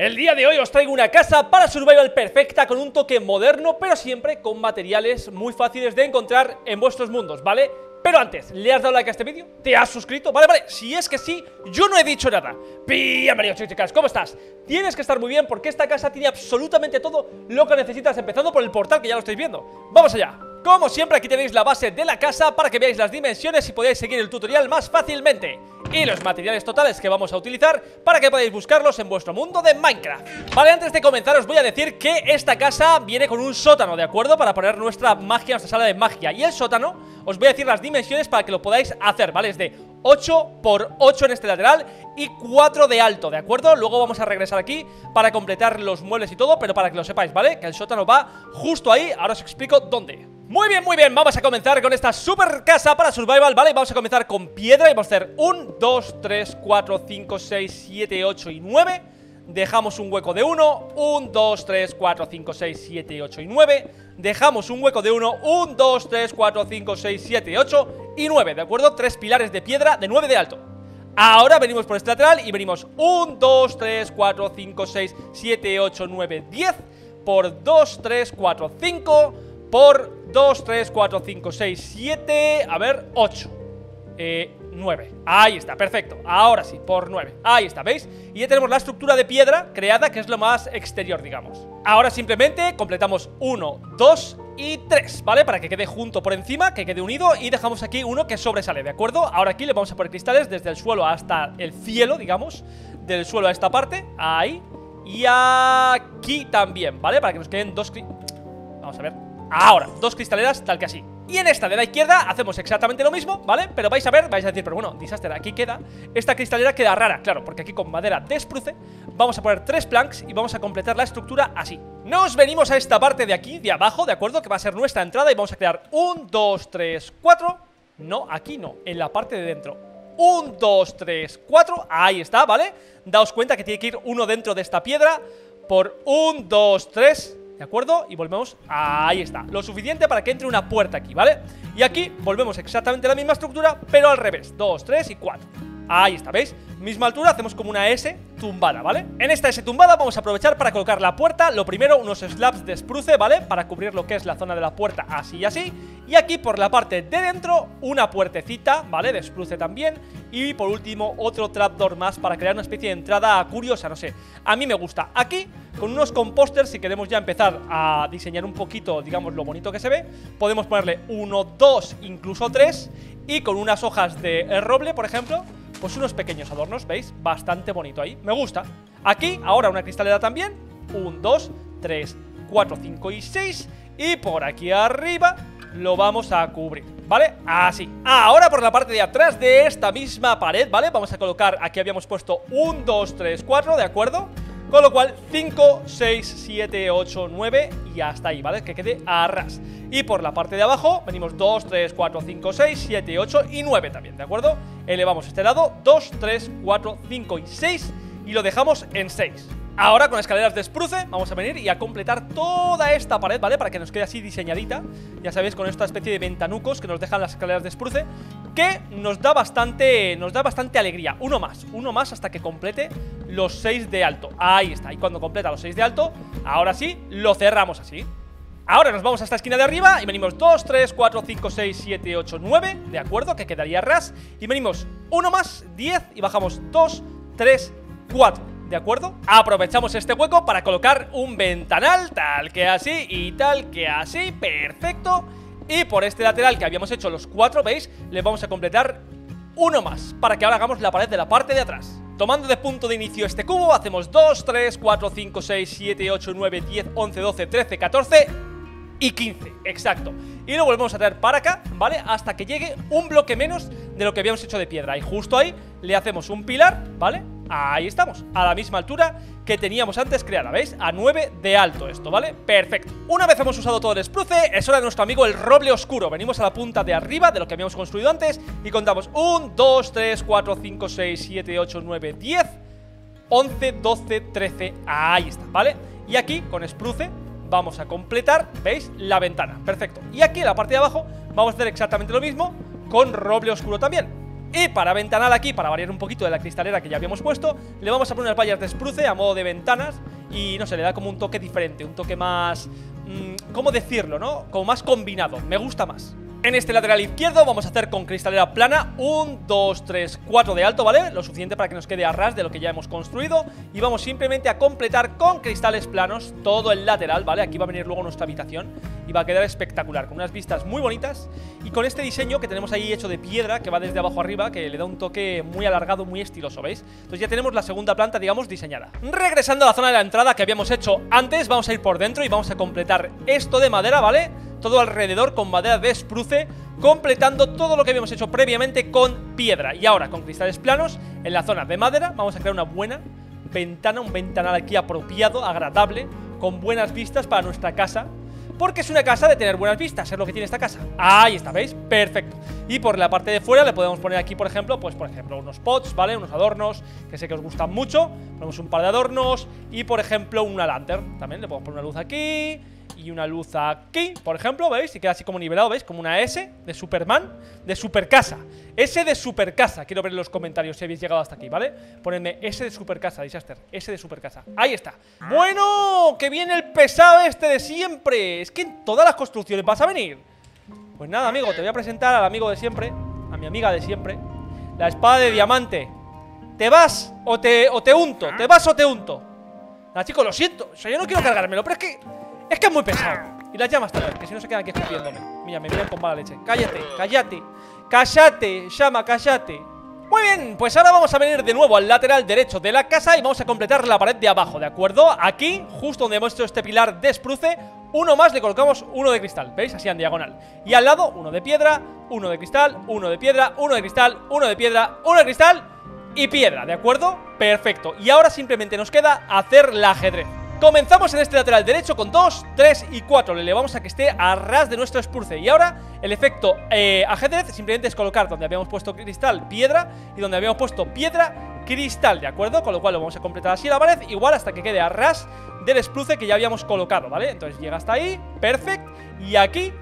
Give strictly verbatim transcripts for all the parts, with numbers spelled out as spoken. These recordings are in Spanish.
El día de hoy os traigo una casa para survival perfecta con un toque moderno, pero siempre con materiales muy fáciles de encontrar en vuestros mundos, ¿vale? Pero antes, ¿le has dado like a este vídeo? ¿Te has suscrito? Vale, vale, si es que sí, yo no he dicho nada. Bienvenidos, chicos, chicas, ¿cómo estás? Tienes que estar muy bien porque esta casa tiene absolutamente todo lo que necesitas, empezando por el portal que ya lo estáis viendo. ¡Vamos allá! Como siempre, aquí tenéis la base de la casa para que veáis las dimensiones y podáis seguir el tutorial más fácilmente. Y los materiales totales que vamos a utilizar para que podáis buscarlos en vuestro mundo de Minecraft. Vale, antes de comenzar os voy a decir que esta casa viene con un sótano, ¿de acuerdo? Para poner nuestra magia, nuestra sala de magia. Y el sótano, os voy a decir las dimensiones para que lo podáis hacer, ¿vale? Es de ocho por ocho en este lateral y cuatro de alto, ¿de acuerdo? Luego vamos a regresar aquí para completar los muebles y todo, pero para que lo sepáis, ¿vale? Que el sótano va justo ahí, ahora os explico dónde. Muy bien, muy bien, vamos a comenzar con esta super casa para survival, ¿vale? Vamos a comenzar con piedra y vamos a hacer uno, dos, tres, cuatro, cinco, seis, siete, ocho y nueve. Dejamos un hueco de uno, uno, dos, tres, cuatro, cinco, seis, siete, ocho y nueve. Dejamos un hueco de uno, uno, dos, tres, cuatro, cinco, seis, siete, ocho y nueve, ¿de acuerdo? Tres pilares de piedra de nueve de alto. Ahora venimos por este lateral y venimos uno, dos, tres, cuatro, cinco, seis, siete, ocho, nueve, diez. Por dos, tres, cuatro, cinco... Por dos, tres, cuatro, cinco, seis, siete, a ver, ocho, eh, nueve, ahí está, perfecto, ahora sí, por nueve, ahí está, ¿veis? Y ya tenemos la estructura de piedra creada, que es lo más exterior, digamos. Ahora simplemente completamos uno, dos y tres, ¿vale? Para que quede junto por encima, que quede unido y dejamos aquí uno que sobresale, ¿de acuerdo? Ahora aquí le vamos a poner cristales desde el suelo hasta el cielo, digamos, del suelo a esta parte, ahí, y aquí también, ¿vale? Para que nos queden dos cristales, vamos a ver. Ahora, dos cristaleras, tal que así. Y en esta de la izquierda hacemos exactamente lo mismo, ¿vale? Pero vais a ver, vais a decir, pero bueno, disaster, aquí queda. Esta cristalera queda rara, claro, porque aquí con madera de espruce vamos a poner tres planks y vamos a completar la estructura así. Nos venimos a esta parte de aquí, de abajo, ¿de acuerdo? Que va a ser nuestra entrada y vamos a crear uno, dos, tres, cuatro. No, aquí no, en la parte de dentro. uno, dos, tres, cuatro, ahí está, ¿vale? Daos cuenta que tiene que ir uno dentro de esta piedra. Por uno, dos, tres... ¿De acuerdo? Y volvemos, ahí está. Lo suficiente para que entre una puerta aquí, ¿vale? Y aquí volvemos exactamente la misma estructura, pero al revés, dos, tres y cuatro. Ahí está, ¿veis? Misma altura, hacemos como una S tumbada, ¿vale? En esta S tumbada vamos a aprovechar para colocar la puerta. Lo primero, unos slabs de espruce, ¿vale? Para cubrir lo que es la zona de la puerta, así y así. Y aquí por la parte de dentro, una puertecita, ¿vale? De espruce también. Y por último, otro trapdoor más para crear una especie de entrada curiosa, no sé. A mí me gusta. Aquí, con unos composters, si queremos ya empezar a diseñar un poquito, digamos, lo bonito que se ve, podemos ponerle uno, dos, incluso tres. Y con unas hojas de roble, por ejemplo, pues unos pequeños adornos, ¿veis? Bastante bonito ahí, me gusta. Aquí, ahora una cristalera también. uno, dos, tres, cuatro, cinco y seis. Y por aquí arriba lo vamos a cubrir, ¿vale? Así. Ahora por la parte de atrás de esta misma pared, ¿vale? Vamos a colocar, aquí habíamos puesto uno, dos, tres, cuatro, ¿de acuerdo? Con lo cual, cinco, seis, siete, ocho, nueve y hasta ahí, ¿vale? Que quede a ras. Y por la parte de abajo venimos dos, tres, cuatro, cinco, seis, siete, ocho y nueve también, ¿de acuerdo? Elevamos este lado, dos, tres, cuatro, cinco y seis y lo dejamos en seis. Ahora con escaleras de espruce vamos a venir y a completar toda esta pared, ¿vale? Para que nos quede así diseñadita. Ya sabéis, con esta especie de ventanucos que nos dejan las escaleras de espruce, que nos da bastante, nos da bastante alegría. Uno más, uno más hasta que complete los seis de alto. Ahí está, y cuando completa los seis de alto, ahora sí, lo cerramos así. Ahora nos vamos a esta esquina de arriba y venimos dos, tres, cuatro, cinco, seis, siete, ocho, nueve, ¿de acuerdo? Que quedaría ras. Y venimos uno más, diez, y bajamos dos, tres, cuatro, ¿de acuerdo? Aprovechamos este hueco para colocar un ventanal, tal que así y tal que así, perfecto. Y por este lateral que habíamos hecho los cuatro, ¿veis? Le vamos a completar uno más, para que ahora hagamos la pared de la parte de atrás. Tomando de punto de inicio este cubo, hacemos dos, tres, cuatro, cinco, seis, siete, ocho, nueve, diez, once, doce, trece, catorce y quince, exacto. Y lo volvemos a traer para acá, ¿vale? Hasta que llegue un bloque menos de lo que habíamos hecho de piedra. Y justo ahí le hacemos un pilar, ¿vale? Ahí estamos, a la misma altura que teníamos antes creada, ¿veis? A nueve de alto esto, ¿vale? Perfecto. Una vez hemos usado todo el espruce, es hora de nuestro amigo el roble oscuro. Venimos a la punta de arriba de lo que habíamos construido antes y contamos uno, dos, tres, cuatro, cinco, seis, siete, ocho, nueve, diez, once, doce, trece, ahí está, ¿vale? Y aquí, con espruce, vamos a completar, ¿veis? La ventana, perfecto. Y aquí, en la parte de abajo, vamos a hacer exactamente lo mismo con roble oscuro también. Y para ventanar aquí, para variar un poquito de la cristalera que ya habíamos puesto, le vamos a poner unas vallas de spruce a modo de ventanas. Y no sé, le da como un toque diferente, un toque más... Mmm, ¿cómo decirlo, no? Como más combinado, me gusta más. En este lateral izquierdo vamos a hacer con cristalera plana un, dos, tres, cuatro de alto, ¿vale? Lo suficiente para que nos quede a ras de lo que ya hemos construido. Y vamos simplemente a completar con cristales planos todo el lateral, ¿vale? Aquí va a venir luego nuestra habitación y va a quedar espectacular, con unas vistas muy bonitas. Y con este diseño que tenemos ahí hecho de piedra, que va desde abajo arriba, que le da un toque muy alargado, muy estiloso, ¿veis? Entonces ya tenemos la segunda planta, digamos, diseñada. Regresando a la zona de la entrada que habíamos hecho antes, vamos a ir por dentro y vamos a completar esto de madera, ¿vale? Todo alrededor con madera de spruce, completando todo lo que habíamos hecho previamente con piedra. Y ahora con cristales planos en la zona de madera vamos a crear una buena ventana, un ventanal aquí apropiado, agradable, con buenas vistas para nuestra casa. Porque es una casa de tener buenas vistas, es lo que tiene esta casa. Ahí está, ¿veis? Perfecto. Y por la parte de fuera le podemos poner aquí, por ejemplo, pues por ejemplo unos pots, ¿vale? Unos adornos, que sé que os gustan mucho. Ponemos un par de adornos y, por ejemplo, una lantern. También le podemos poner una luz aquí y una luz aquí, por ejemplo, ¿veis? Y queda así como nivelado, ¿veis? Como una S de Superman, de Supercasa. S de Supercasa. Quiero ver en los comentarios si habéis llegado hasta aquí, ¿vale? Ponedme S de Supercasa, Disaster. S de Supercasa. Ahí está. Bueno, que viene el pesado este de siempre. Es que en todas las construcciones vas a venir. Pues nada, amigo, te voy a presentar al amigo de siempre, a mi amiga de siempre, la espada de diamante. ¿Te vas o te, o te unto? ¿Te vas o te unto? Nada, chicos, lo siento. O sea, yo no quiero cargármelo, pero es que... Es que es muy pesado. Y las llamas también, que si no se quedan aquí escupiéndome. Mira, me miran con mala leche. Cállate, cállate. Cállate, llama, cállate. Muy bien, pues ahora vamos a venir de nuevo al lateral derecho de la casa y vamos a completar la pared de abajo, ¿de acuerdo? Aquí, justo donde hemos hecho este pilar de spruce, uno más le colocamos uno de cristal, ¿veis? Así en diagonal. Y al lado, uno de piedra, uno de cristal, uno de piedra, uno de cristal, uno de piedra, uno de cristal y piedra, ¿de acuerdo? Perfecto. Y ahora simplemente nos queda hacer el ajedrez. Comenzamos en este lateral derecho con dos, tres y cuatro. Le elevamos a que esté a ras de nuestro spruce. Y ahora el efecto eh, ajedrez simplemente es colocar donde habíamos puesto cristal, piedra, y donde habíamos puesto piedra, cristal, ¿de acuerdo? Con lo cual lo vamos a completar así la pared, igual hasta que quede a ras del spruce que ya habíamos colocado, ¿vale? Entonces llega hasta ahí, perfect, y aquí,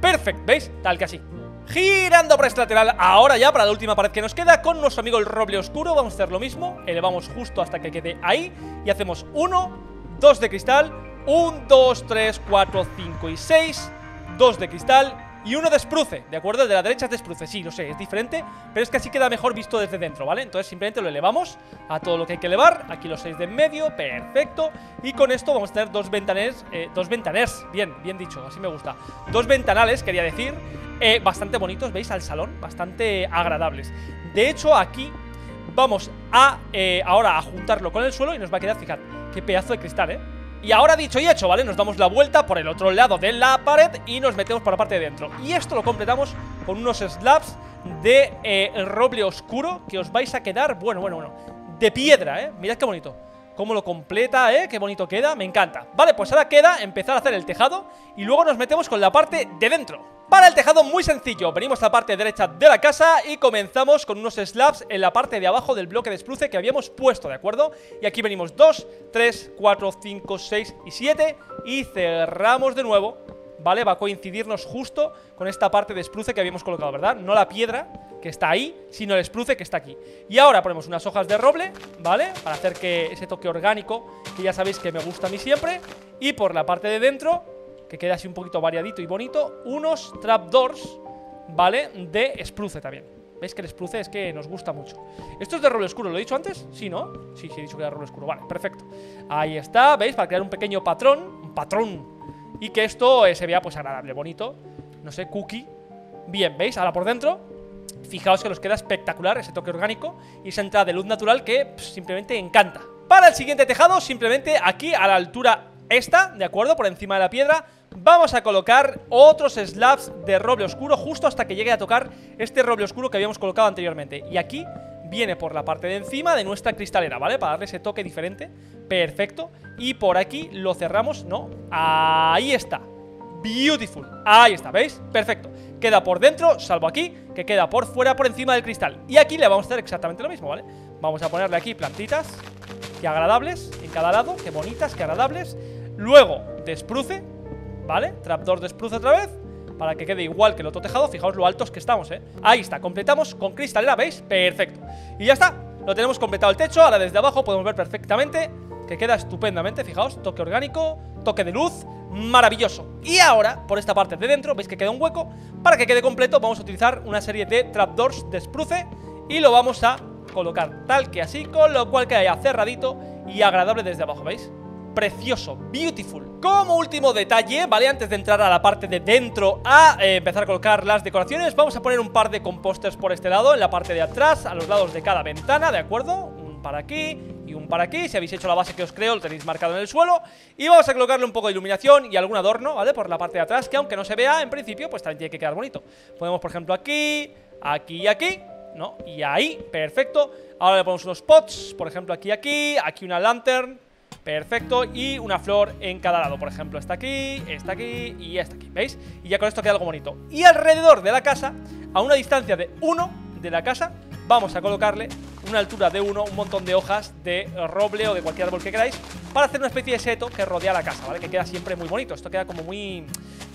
perfect, ¿veis? Tal que así. Girando por este lateral, ahora ya para la última pared que nos queda, con nuestro amigo el roble oscuro vamos a hacer lo mismo. Elevamos justo hasta que quede ahí y hacemos uno, dos de cristal, uno, dos, tres, cuatro, cinco y seis, dos de cristal y uno de spruce, ¿de acuerdo? El de la derecha es de spruce, sí, lo sé, es diferente, pero es que así queda mejor visto desde dentro, ¿vale? Entonces simplemente lo elevamos a todo lo que hay que elevar, aquí los seis de en medio, perfecto, y con esto vamos a tener dos ventanales, eh, dos ventanales, bien, bien dicho, así me gusta, dos ventanales, quería decir, eh, bastante bonitos, ¿veis? Al salón, bastante agradables. De hecho, aquí vamos a, eh, ahora a juntarlo con el suelo y nos va a quedar, fijad, qué pedazo de cristal, ¿eh? Y ahora dicho y hecho, ¿vale? Nos damos la vuelta por el otro lado de la pared y nos metemos por la parte de dentro. Y esto lo completamos con unos slabs de eh, roble oscuro que os vais a quedar, bueno, bueno, bueno, de piedra, ¿eh? Mirad qué bonito. Cómo lo completa, ¿eh? Qué bonito queda, me encanta. Vale, pues ahora queda empezar a hacer el tejado y luego nos metemos con la parte de dentro. Para el tejado muy sencillo, venimos a la parte derecha de la casa y comenzamos con unos slabs en la parte de abajo del bloque de spruce que habíamos puesto, ¿de acuerdo? Y aquí venimos dos, tres, cuatro, cinco, seis y siete y cerramos de nuevo, ¿vale? Va a coincidirnos justo con esta parte de spruce que habíamos colocado, ¿verdad? No la piedra que está ahí, sino el spruce que está aquí. Y ahora ponemos unas hojas de roble, ¿vale? Para hacer que ese toque orgánico, que ya sabéis que me gusta a mí siempre. Y por la parte de dentro, que queda así un poquito variadito y bonito, unos trapdoors, ¿vale? De spruce también. ¿Veis que el spruce es que nos gusta mucho? Esto es de roble oscuro, ¿lo he dicho antes? Sí, ¿no? Sí, sí, he dicho que era de roble oscuro. Vale, perfecto. Ahí está, ¿veis? Para crear un pequeño patrón, un patrón, y que esto eh, se vea pues agradable, bonito, no sé, cookie. Bien, ¿veis? Ahora por dentro, fijaos que nos queda espectacular ese toque orgánico y esa entrada de luz natural que pues, simplemente encanta. Para el siguiente tejado, simplemente aquí a la altura esta, ¿de acuerdo? Por encima de la piedra vamos a colocar otros slabs de roble oscuro justo hasta que llegue a tocar este roble oscuro que habíamos colocado anteriormente. Y aquí viene por la parte de encima de nuestra cristalera, ¿vale? Para darle ese toque diferente. Perfecto. Y por aquí lo cerramos, ¿no? Ahí está. Beautiful. Ahí está, ¿veis? Perfecto. Queda por dentro, salvo aquí, que queda por fuera, por encima del cristal. Y aquí le vamos a hacer exactamente lo mismo, ¿vale? Vamos a ponerle aquí plantitas, que agradables, en cada lado, que bonitas, que agradables. Luego, de spruce, ¿vale? Trapdoor de spruce otra vez. para que quede igual que el otro tejado. Fijaos lo altos que estamos, ¿eh? Ahí está, completamos con cristalera, ¿veis? Perfecto. Y ya está, lo tenemos completado el techo. Ahora desde abajo podemos ver perfectamente que queda estupendamente, fijaos, toque orgánico, toque de luz, maravilloso. Y ahora, por esta parte de dentro, veis que queda un hueco. Para que quede completo vamos a utilizar una serie de trapdoors de spruce y lo vamos a colocar tal que así, con lo cual queda cerradito y agradable desde abajo, ¿veis? Precioso, beautiful. Como último detalle, ¿vale? Antes de entrar a la parte de dentro a eh, empezar a colocar las decoraciones, vamos a poner un par de composters por este lado, en la parte de atrás, a los lados de cada ventana, ¿de acuerdo? Un para aquí y un para aquí. Si habéis hecho la base que os creo, lo tenéis marcado en el suelo. Y vamos a colocarle un poco de iluminación y algún adorno, ¿vale? Por la parte de atrás, que aunque no se vea, en principio, pues también tiene que quedar bonito. Ponemos, por ejemplo, aquí, aquí y aquí, ¿no? Y ahí, perfecto. Ahora le ponemos unos pots, por ejemplo, aquí y aquí, aquí una lantern. Perfecto, y una flor en cada lado. Por ejemplo, esta aquí, esta aquí y esta aquí, ¿veis? Y ya con esto queda algo bonito. Y alrededor de la casa, a una distancia de uno de la casa, vamos a colocarle una altura de uno, un montón de hojas de roble o de cualquier árbol que queráis, para hacer una especie de seto que rodea la casa, ¿vale? Que queda siempre muy bonito. Esto queda como muy,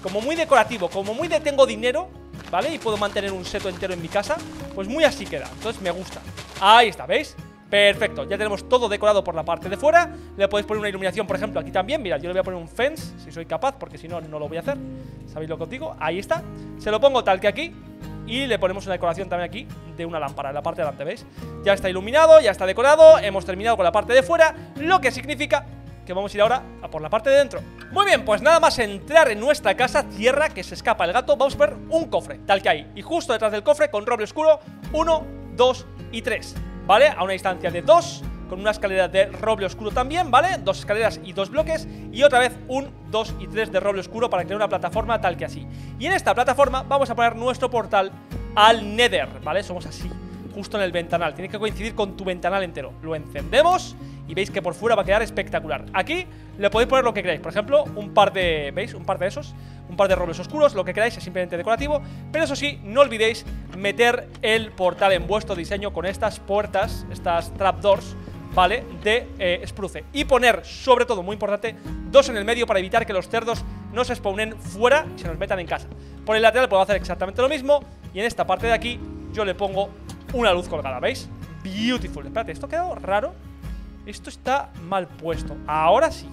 como muy decorativo, como muy de tengo dinero, ¿vale? Y puedo mantener un seto entero en mi casa, pues muy así queda. Entonces me gusta. Ahí está, ¿veis? Perfecto, ya tenemos todo decorado por la parte de fuera. Le podéis poner una iluminación, por ejemplo, aquí también. Mirad, yo le voy a poner un fence, si soy capaz, porque si no, no lo voy a hacer. ¿Sabéis lo que os digo? Ahí está. Se lo pongo tal que aquí. Y le ponemos una decoración también aquí de una lámpara en la parte de delante, ¿veis? Ya está iluminado, ya está decorado. Hemos terminado con la parte de fuera, lo que significa que vamos a ir ahora a por la parte de dentro. Muy bien, pues nada más entrar en nuestra casa, tierra, que se escapa el gato, vamos a ver un cofre, tal que hay. Y justo detrás del cofre, con roble oscuro, uno, dos y tres. ¿Vale? A una distancia de dos, con una escalera de roble oscuro también, ¿vale? Dos escaleras y dos bloques, y otra vez un dos y tres de roble oscuro para crear una plataforma tal que así. Y en esta plataforma vamos a poner nuestro portal al Nether, ¿vale? Somos así, justo en el ventanal, tiene que coincidir con tu ventanal entero. Lo encendemos y veis que por fuera va a quedar espectacular. Aquí le podéis poner lo que queráis, por ejemplo, un par de, ¿veis? Un par de esos, un par de robles oscuros, lo que queráis, es simplemente decorativo. Pero eso sí, no olvidéis meter el portal en vuestro diseño con estas puertas, estas trapdoors, ¿vale? De eh, spruce. Y poner, sobre todo, muy importante, dos en el medio para evitar que los cerdos no se spawnen fuera y se nos metan en casa. Por el lateral puedo hacer exactamente lo mismo. Y en esta parte de aquí yo le pongo una luz colgada, ¿veis? Beautiful. Espérate, ¿esto ha quedado raro? Esto está mal puesto. Ahora sí.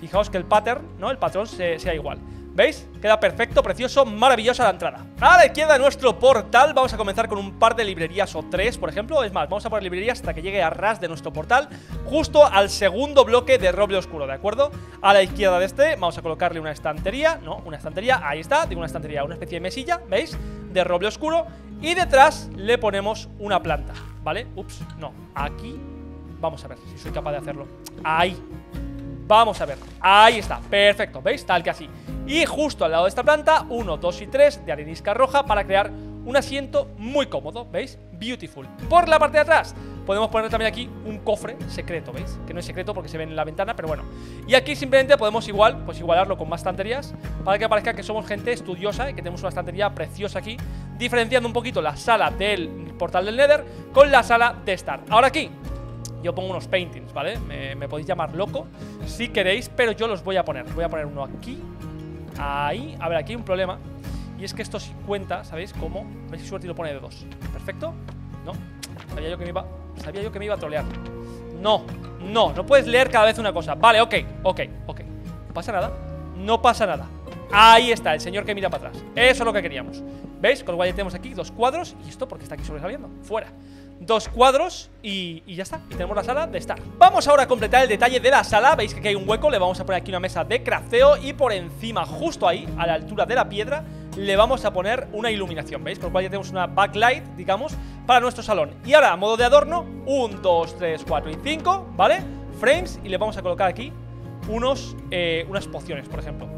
Fijaos que el pattern, ¿no? El patrón se, sea igual. ¿Veis? Queda perfecto, precioso, maravillosa la entrada. A la izquierda de nuestro portal vamos a comenzar con un par de librerías o tres, por ejemplo. Es más, vamos a poner librerías hasta que llegue a ras de nuestro portal, justo al segundo bloque de roble oscuro, ¿de acuerdo? A la izquierda de este vamos a colocarle una estantería, ¿no? Una estantería, ahí está, digo una estantería, una especie de mesilla, ¿veis? De roble oscuro. Y detrás le ponemos una planta, ¿vale? Ups, no, aquí, vamos a ver si soy capaz de hacerlo. Ahí, vamos a ver, ahí está, perfecto, ¿veis? Tal que así. Y justo al lado de esta planta, uno, dos y tres de arenisca roja para crear un asiento muy cómodo, ¿veis? Beautiful. Por la parte de atrás podemos poner también aquí un cofre secreto, ¿veis? Que no es secreto porque se ve en la ventana, pero bueno. Y aquí simplemente podemos igual, pues igualarlo con más estanterías para que aparezca que somos gente estudiosa y que tenemos una estantería preciosa aquí, diferenciando un poquito la sala del portal del Nether con la sala de estar. Ahora aquí yo pongo unos paintings, ¿vale? Me, me podéis llamar loco si queréis, pero yo los voy a poner. Voy a poner uno aquí. Ahí, a ver, aquí hay un problema. Y es que esto sí cuenta, ¿sabéis? Como, a ver si suerte y lo pone de dos. Perfecto, no, sabía yo que me iba Sabía yo que me iba a trolear. No, no, no puedes leer cada vez una cosa. Vale, ok, ok, ok. No pasa nada, no pasa nada. Ahí está, el señor que mira para atrás. Eso es lo que queríamos, ¿veis? Con lo cual ya tenemos aquí dos cuadros. ¿Y esto por qué está aquí sobresaliendo? Fuera. Dos cuadros y, y ya está, y tenemos la sala de estar. Vamos ahora a completar el detalle de la sala. Veis que aquí hay un hueco, le vamos a poner aquí una mesa de crafteo. Y por encima, justo ahí, a la altura de la piedra, le vamos a poner una iluminación, ¿veis? Con lo cual ya tenemos una backlight, digamos, para nuestro salón. Y ahora, a modo de adorno, uno, dos, tres, cuatro y cinco, ¿vale? Frames, y le vamos a colocar aquí unos, eh, unas pociones, por ejemplo.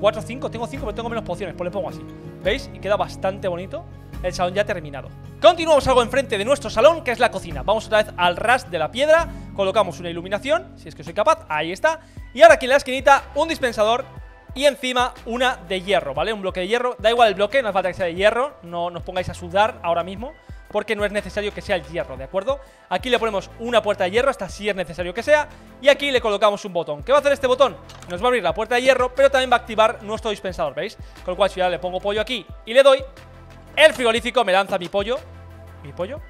Cuatro, cinco, tengo cinco, pero tengo menos pociones, pues le pongo así, ¿veis? Y queda bastante bonito. El salón ya terminado. Continuamos algo enfrente de nuestro salón, que es la cocina. Vamos otra vez al ras de la piedra. Colocamos una iluminación, si es que soy capaz. Ahí está. Y ahora aquí en la esquinita un dispensador y encima una de hierro, ¿vale? Un bloque de hierro. Da igual el bloque, no hace falta que sea de hierro. No nos pongáis a sudar ahora mismo, porque no es necesario que sea el hierro, ¿de acuerdo? Aquí le ponemos una puerta de hierro, hasta si es necesario que sea, y aquí le colocamos un botón. ¿Qué va a hacer este botón? Nos va a abrir la puerta de hierro, pero también va a activar nuestro dispensador, ¿veis? Con lo cual, si ahora le pongo pollo aquí y le doy, el frigorífico me lanza mi pollo. ¿Mi pollo?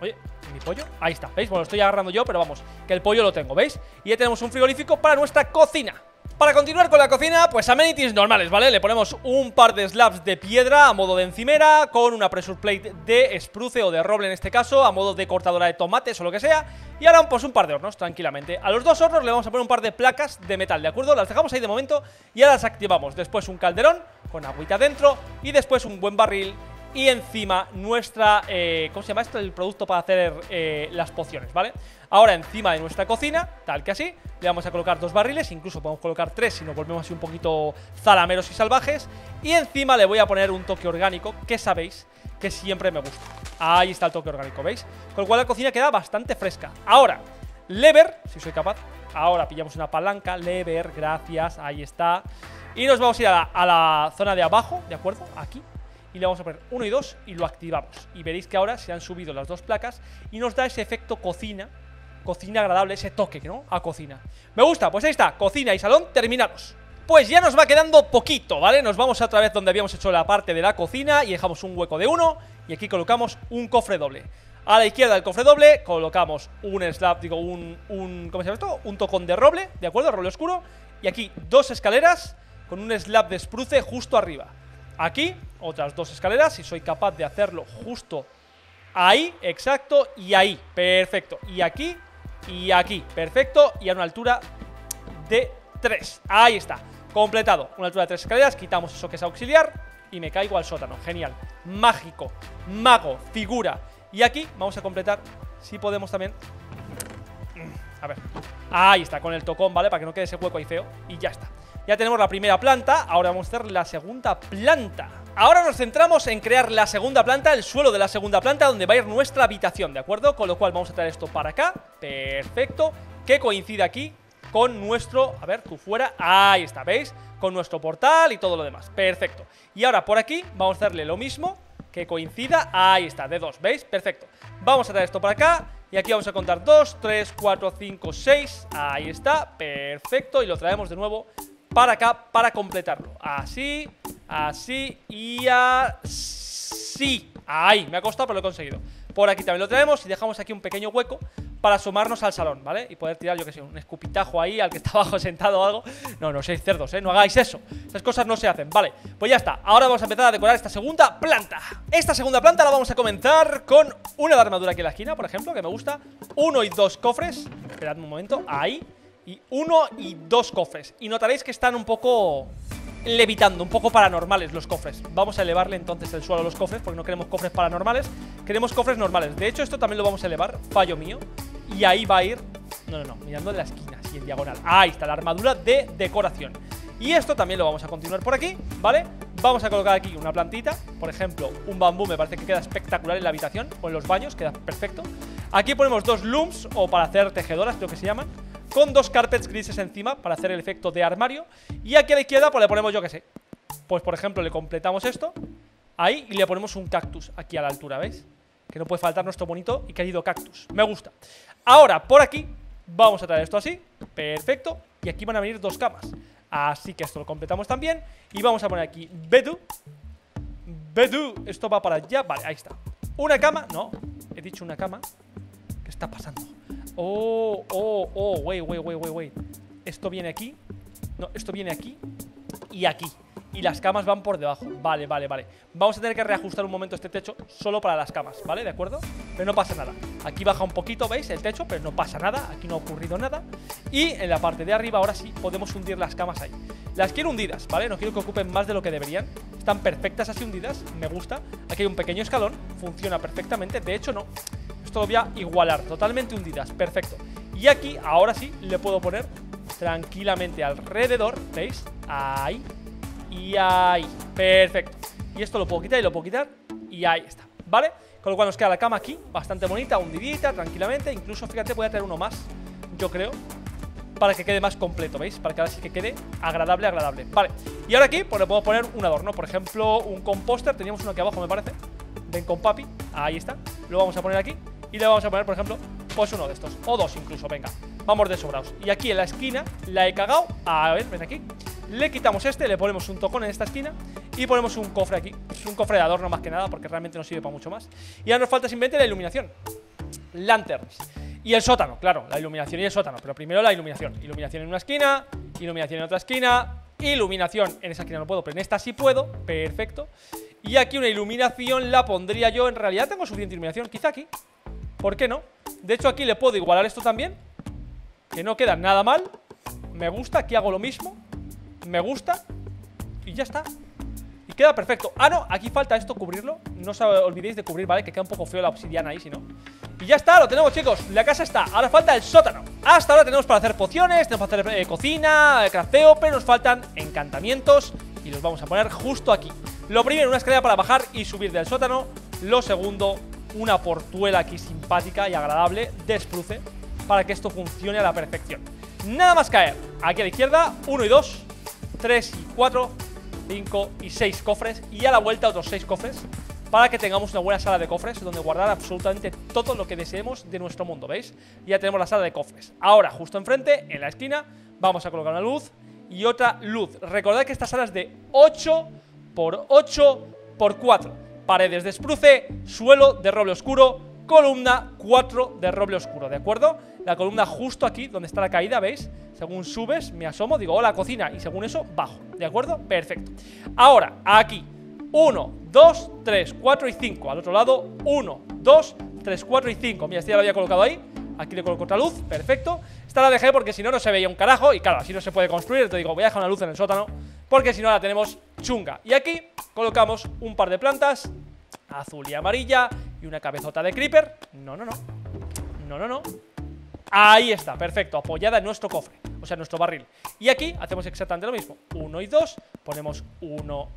Oye, ¿mi pollo? Ahí está, ¿veis? Bueno, lo estoy agarrando yo, pero vamos, que el pollo lo tengo, ¿veis? Y ya tenemos un frigorífico para nuestra cocina. Para continuar con la cocina, pues amenities normales, ¿vale? Le ponemos un par de slabs de piedra a modo de encimera, con una pressure plate de spruce o de roble en este caso, a modo de cortadora de tomates o lo que sea. Y ahora pues un par de hornos, tranquilamente. A los dos hornos le vamos a poner un par de placas de metal, ¿de acuerdo? Las dejamos ahí de momento y ahora las activamos. Después un calderón con agüita dentro y después un buen barril. Y encima nuestra, eh, ¿cómo se llama esto? El producto para hacer eh, las pociones, ¿vale? Ahora encima de nuestra cocina, tal que así, le vamos a colocar dos barriles. Incluso podemos colocar tres si nos volvemos así un poquito zalameros y salvajes. Y encima le voy a poner un toque orgánico, que sabéis que siempre me gusta. Ahí está el toque orgánico, ¿veis? Con lo cual la cocina queda bastante fresca. Ahora, lever, si soy capaz. Ahora pillamos una palanca, lever, gracias, ahí está. Y nos vamos a ir a la, a la zona de abajo, ¿de acuerdo? Aquí. Y le vamos a poner uno y dos y lo activamos. Y veréis que ahora se han subido las dos placas y nos da ese efecto cocina, cocina agradable, ese toque, ¿no? A cocina. Me gusta, pues ahí está, cocina y salón terminados. Pues ya nos va quedando poquito, ¿vale? Nos vamos otra vez donde habíamos hecho la parte de la cocina y dejamos un hueco de uno y aquí colocamos un cofre doble. A la izquierda del cofre doble colocamos un slab, digo, un, un ¿cómo se llama esto? Un tocón de roble, ¿de acuerdo? Roble oscuro. Y aquí dos escaleras con un slab de spruce justo arriba. Aquí, otras dos escaleras, si soy capaz de hacerlo justo ahí, exacto, y ahí, perfecto. Y aquí, y aquí, perfecto, y a una altura de tres. Ahí está, completado. Una altura de tres escaleras, quitamos eso que es auxiliar y me caigo al sótano. Genial, mágico, mago, figura. Y aquí vamos a completar, si podemos también... A ver, ahí está, con el tocón, ¿vale? Para que no quede ese hueco ahí feo y ya está. Ya tenemos la primera planta, ahora vamos a hacer la segunda planta. Ahora nos centramos en crear la segunda planta, el suelo de la segunda planta, donde va a ir nuestra habitación, ¿de acuerdo? Con lo cual vamos a traer esto para acá, perfecto, que coincide aquí con nuestro, a ver, tú fuera, ahí está, ¿veis? Con nuestro portal y todo lo demás, perfecto. Y ahora por aquí vamos a hacerle lo mismo, que coincida, ahí está, de dos, ¿veis? Perfecto. Vamos a traer esto para acá. Y aquí vamos a contar dos, tres, cuatro, cinco, seis. Ahí está, perfecto. Y lo traemos de nuevo para acá para completarlo. Así, así y así. Ahí, me ha costado pero lo he conseguido. Por aquí también lo traemos y dejamos aquí un pequeño hueco para asomarnos al salón, ¿vale? Y poder tirar, yo que sé, un escupitajo ahí al que está abajo sentado o algo. No, no seáis cerdos, ¿eh? No hagáis eso. Esas cosas no se hacen, ¿vale? Pues ya está. Ahora vamos a empezar a decorar esta segunda planta. Esta segunda planta la vamos a comenzar con una de armadura aquí en la esquina, por ejemplo, que me gusta. Uno y dos cofres. Esperadme un momento. Ahí. Y uno y dos cofres. Y notaréis que están un poco... levitando, un poco paranormales los cofres. Vamos a elevarle entonces el suelo a los cofres, porque no queremos cofres paranormales, queremos cofres normales. De hecho, esto también lo vamos a elevar, fallo mío. Y ahí va a ir, no, no, no, mirando de la esquina, así en diagonal. Ahí está, la armadura de decoración. Y esto también lo vamos a continuar por aquí, ¿vale? Vamos a colocar aquí una plantita, por ejemplo, un bambú me parece que queda espectacular en la habitación, o en los baños, queda perfecto. Aquí ponemos dos looms, o para hacer tejedoras, creo que se llaman, con dos carpets grises encima para hacer el efecto de armario. Y aquí a la izquierda pues le ponemos, yo que sé, pues por ejemplo le completamos esto ahí y le ponemos un cactus aquí a la altura, ¿veis? Que no puede faltar nuestro bonito y querido cactus. Me gusta. Ahora por aquí vamos a traer esto así, perfecto. Y aquí van a venir dos camas, así que esto lo completamos también. Y vamos a poner aquí Bedu Bedu, esto va para allá, vale, ahí está. Una cama, no, he dicho una cama. ¿Qué está pasando? Oh, oh, oh, wait, wait, wait, wait, wait. Esto viene aquí. No, esto viene aquí y aquí. Y las camas van por debajo. Vale, vale, vale. Vamos a tener que reajustar un momento este techo solo para las camas, ¿vale? ¿De acuerdo? Pero no pasa nada. Aquí baja un poquito, ¿veis? El techo, pero no pasa nada. Aquí no ha ocurrido nada. Y en la parte de arriba ahora sí podemos hundir las camas ahí. Las quiero hundidas, ¿vale? No quiero que ocupen más de lo que deberían. Están perfectas así hundidas. Me gusta. Aquí hay un pequeño escalón. Funciona perfectamente. De hecho, no. Esto lo voy a igualar, totalmente hundidas, perfecto. Y aquí, ahora sí, le puedo poner tranquilamente alrededor, ¿veis? Ahí y ahí, perfecto. Y esto lo puedo quitar y lo puedo quitar y ahí está, ¿vale? Con lo cual nos queda la cama aquí, bastante bonita, hundidita, tranquilamente. Incluso, fíjate, voy a traer uno más, yo creo, para que quede más completo, ¿veis? Para que ahora sí que quede agradable, agradable, ¿vale? Y ahora aquí, pues le puedo poner un adorno, por ejemplo, un composter. Teníamos uno aquí abajo, me parece. Ven con papi, ahí está. lo vamos a poner aquí y le vamos a poner, por ejemplo, pues uno de estos, o dos incluso, venga, vamos de sobraos. Y aquí en la esquina, la he cagado, a ver, ven aquí, le quitamos este, le ponemos un tocón en esta esquina y ponemos un cofre aquí, es un cofre de adorno más que nada, porque realmente no sirve para mucho más. Y ahora nos falta simplemente la iluminación, lanterns y el sótano, claro, la iluminación y el sótano, pero primero la iluminación, iluminación en una esquina, iluminación en otra esquina, iluminación, en esa esquina no puedo, pero en esta sí puedo, perfecto. Y aquí una iluminación la pondría yo, en realidad tengo suficiente iluminación, quizá aquí, ¿por qué no? De hecho aquí le puedo igualar esto también, que no queda nada mal, me gusta, aquí hago lo mismo, me gusta, y ya está, y queda perfecto. Ah no, aquí falta esto, cubrirlo, no os olvidéis de cubrir, ¿vale? Que queda un poco feo la obsidiana ahí, si no. Y ya está, lo tenemos, chicos, la casa está. Ahora falta el sótano. Hasta ahora tenemos para hacer pociones, tenemos para hacer eh, cocina, crafteo, pero nos faltan encantamientos y los vamos a poner justo aquí. Lo primero, una escalera para bajar y subir del sótano. Lo segundo, una portuela aquí simpática y agradable de spruce para que esto funcione a la perfección. Nada más caer, aquí a la izquierda, uno y dos, tres y cuatro, cinco y seis cofres, y a la vuelta otros seis cofres, para que tengamos una buena sala de cofres donde guardar absolutamente todo lo que deseemos de nuestro mundo, ¿veis? Ya tenemos la sala de cofres. Ahora, justo enfrente, en la esquina, vamos a colocar una luz y otra luz. Recordad que esta sala es de ocho por ocho por cuatro. Paredes de spruce, suelo de roble oscuro, columna cuatro de roble oscuro, ¿de acuerdo? La columna justo aquí, donde está la caída, ¿veis? Según subes, me asomo, digo, hola, cocina, y según eso, bajo, ¿de acuerdo? Perfecto. Ahora, aquí, uno, dos, tres, cuatro y cinco. Al otro lado, uno, dos, tres, cuatro y cinco. Mira, este ya lo había colocado ahí. Aquí le coloco otra luz, perfecto. Esta la dejé porque si no, no se veía un carajo. Y claro, así no se puede construir. Te digo, voy a dejar una luz en el sótano, porque si no, la tenemos chunga. Y aquí colocamos un par de plantas, azul y amarilla, y una cabezota de creeper. No, no, no. No, no, no. Ahí está, perfecto, apoyada en nuestro cofre, o sea, en nuestro barril. Y aquí hacemos exactamente lo mismo. uno y dos, ponemos uno.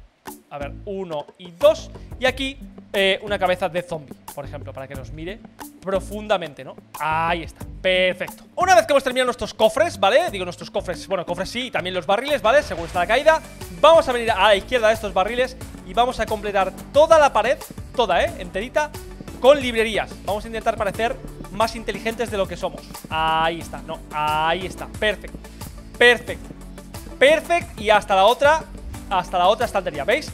A ver, uno y dos. Y aquí eh, una cabeza de zombie, por ejemplo, para que nos mire profundamente, ¿no? Ahí está, perfecto. Una vez que hemos terminado nuestros cofres, ¿vale? Digo nuestros cofres, bueno, cofres sí, y también los barriles, ¿vale? Según está la caída, vamos a venir a la izquierda de estos barriles y vamos a completar toda la pared, toda, ¿eh? Enterita, con librerías. Vamos a intentar parecer más inteligentes de lo que somos. Ahí está, no, ahí está, perfecto, perfecto, perfecto. Y hasta la otra... hasta la otra estantería, ¿veis?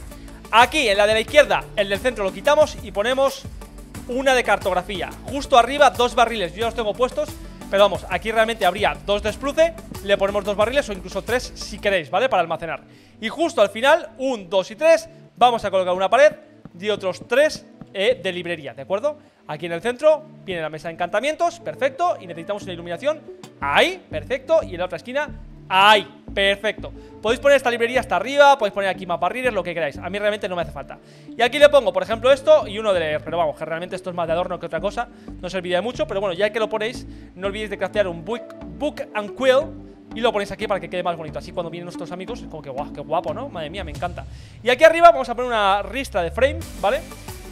Aquí, en la de la izquierda, el del centro lo quitamos y ponemos una de cartografía. Justo arriba, dos barriles, yo ya los tengo puestos, pero vamos, aquí realmente habría dos de spruce, le ponemos dos barriles o incluso tres si queréis, ¿vale? Para almacenar. Y justo al final, un, dos y tres, vamos a colocar una pared y otros tres eh, de librería, ¿de acuerdo? Aquí en el centro viene la mesa de encantamientos, perfecto, y necesitamos una iluminación, ahí, perfecto, y en la otra esquina, ahí. Perfecto, podéis poner esta librería hasta arriba, podéis poner aquí más barriles, lo que queráis. A mí realmente no me hace falta. Y aquí le pongo, por ejemplo, esto y uno de... pero vamos, que realmente esto es más de adorno que otra cosa, no os olvidéis mucho, pero bueno, ya que lo ponéis, no olvidéis de craftear un book, book and quill, y lo ponéis aquí para que quede más bonito. Así cuando vienen nuestros amigos, como que guau, qué guapo, ¿no? Madre mía, me encanta. Y aquí arriba vamos a poner una ristra de frames, ¿vale?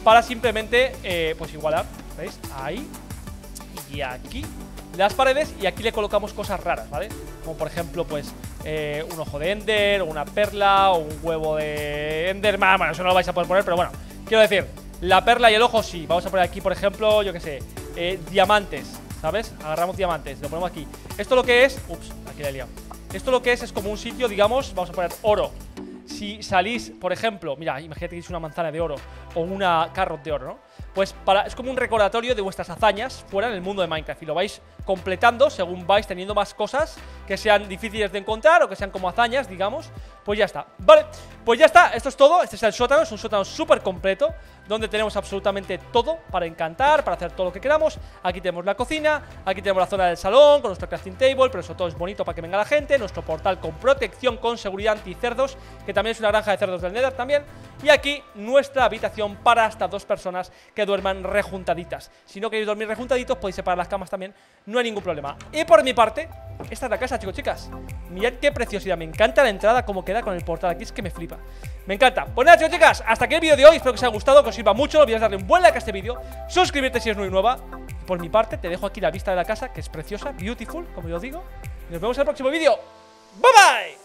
Para simplemente, eh, pues igualar, ¿veis? Ahí y aquí las paredes, y aquí le colocamos cosas raras, ¿vale? Como por ejemplo, pues... Eh, un ojo de ender, o una perla, o un huevo de ender. Bueno, eso no lo vais a poder poner, pero bueno, quiero decir, la perla y el ojo sí. Vamos a poner aquí, por ejemplo, yo qué sé, eh, diamantes, ¿sabes? Agarramos diamantes, lo ponemos aquí. Esto lo que es, ups, aquí la he liado. Esto lo que es es como un sitio, digamos, vamos a poner oro. Si salís, por ejemplo, mira, imagínate que es una manzana de oro o una carrot de oro, ¿no? Pues para, es como un recordatorio de vuestras hazañas fuera en el mundo de Minecraft, y lo vais completando según vais teniendo más cosas que sean difíciles de encontrar o que sean como hazañas, digamos, pues ya está. Vale, pues ya está, esto es todo, este es el sótano, es un sótano súper completo donde tenemos absolutamente todo para encantar, para hacer todo lo que queramos. Aquí tenemos la cocina, aquí tenemos la zona del salón con nuestro crafting table, pero eso todo es bonito para que venga la gente, nuestro portal con protección, con seguridad anticerdos, que también es una granja de cerdos del Nether también. Y aquí nuestra habitación para hasta dos personas que duerman rejuntaditas. Si no queréis dormir rejuntaditos, podéis separar las camas también, no hay ningún problema. Y por mi parte, esta es la casa, chicos, chicas. Mirad qué preciosidad, me encanta la entrada, como queda con el portal aquí, es que me flipa, me encanta. Pues nada, chicos, chicas, hasta aquí el vídeo de hoy, espero que os haya gustado, que os sirva mucho, no olvidéis darle un buen like a este vídeo, suscribirte si es muy nueva. Y por mi parte, te dejo aquí la vista de la casa, que es preciosa, beautiful, como yo digo. Y nos vemos en el próximo vídeo. Bye bye.